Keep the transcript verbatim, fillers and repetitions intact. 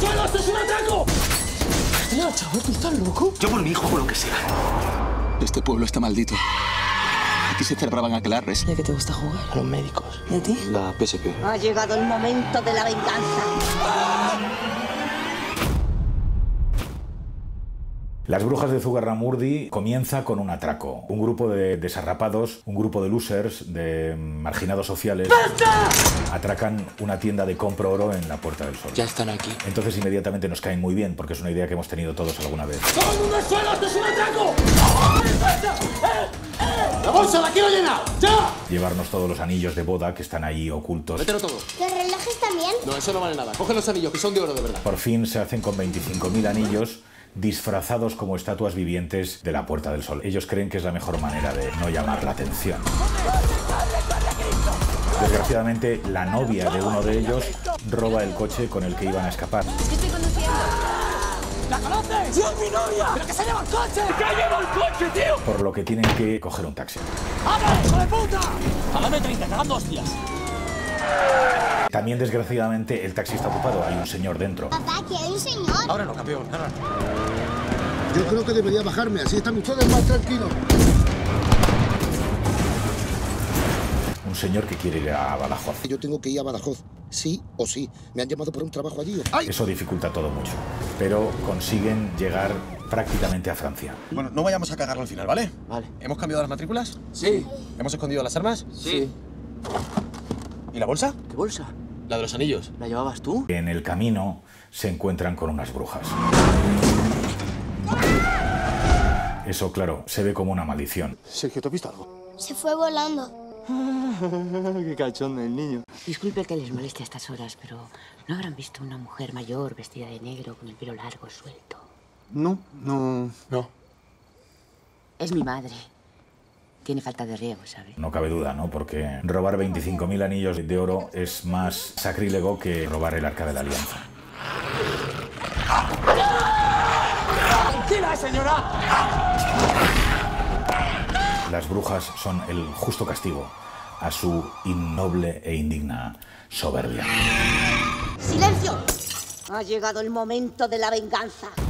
suelo! ¡Esto es un atraco! Mira, chaval, ¿tú estás loco? Yo por mi hijo o lo que sea. Este pueblo está maldito. Aquí se celebraban aquelarres. ¿Y a qué te gusta jugar? A los médicos. ¿Y a ti? La P S P. Ha llegado el momento de la venganza. ¡Ah! Las brujas de Zugarramurdi comienza con un atraco. Un grupo de desarrapados, un grupo de losers, de marginados sociales... ¡Basta! Atracan una tienda de compro oro en la Puerta del Sol. Ya están aquí. Entonces inmediatamente nos caen muy bien, porque es una idea que hemos tenido todos alguna vez. ¡Todo el mundo al suelo! ¡Esto es un atraco! ¡Eh! ¡Eh! ¡La bolsa la quiero llenar! ¡Ya! Llevarnos todos los anillos de boda que están ahí ocultos. ¡Mételo todo! ¿Los relojes también? No, eso no vale nada. Coge los anillos, que son de oro de verdad. Por fin se hacen con veinticinco mil anillos, disfrazados como estatuas vivientes de la Puerta del Sol. Ellos creen que es la mejor manera de no llamar la atención. Desgraciadamente, la novia de uno de ellos roba el coche con el que iban a escapar. Es que estoy conduciendo. ¡La conoces! ¡Sí, es mi novia! ¡Pero que se lleva el coche! ¡Que ha llevado el coche, tío! Por lo que tienen que coger un taxi. ¡Abre, hijo de puta! ¡A la M treinta, cagando hostias! También, desgraciadamente, el taxi está ocupado. Hay un señor dentro. Papá, que hay un señor. Ahora no, campeón. Ahora. Yo creo que debería bajarme. Así están ustedes más tranquilos. Un señor que quiere ir a Badajoz. Yo tengo que ir a Badajoz. Sí o sí. Me han llamado por un trabajo allí. ¡Ay! Eso dificulta todo mucho. Pero consiguen llegar prácticamente a Francia. Bueno, no vayamos a cagarlo al final, ¿vale? Vale. ¿Hemos cambiado las matrículas? Sí. ¿Hemos escondido las armas? Sí. ¿Y la bolsa? ¿Qué bolsa? La de los anillos. ¿La llevabas tú? En el camino se encuentran con unas brujas. Eso, claro, se ve como una maldición. Sergio, ¿te has visto algo? Se fue volando. Qué cachón del niño. Disculpe que les moleste a estas horas, pero ¿no habrán visto una mujer mayor vestida de negro con el pelo largo suelto? No, no, no. Es mi madre. Tiene falta de riego, ¿sabes? No cabe duda, ¿no? Porque robar veinticinco mil anillos de oro es más sacrílego que robar el Arca de la Alianza. ¡Tranquila, señora! Las brujas son el justo castigo a su innoble e indigna soberbia. ¡Silencio! Ha llegado el momento de la venganza.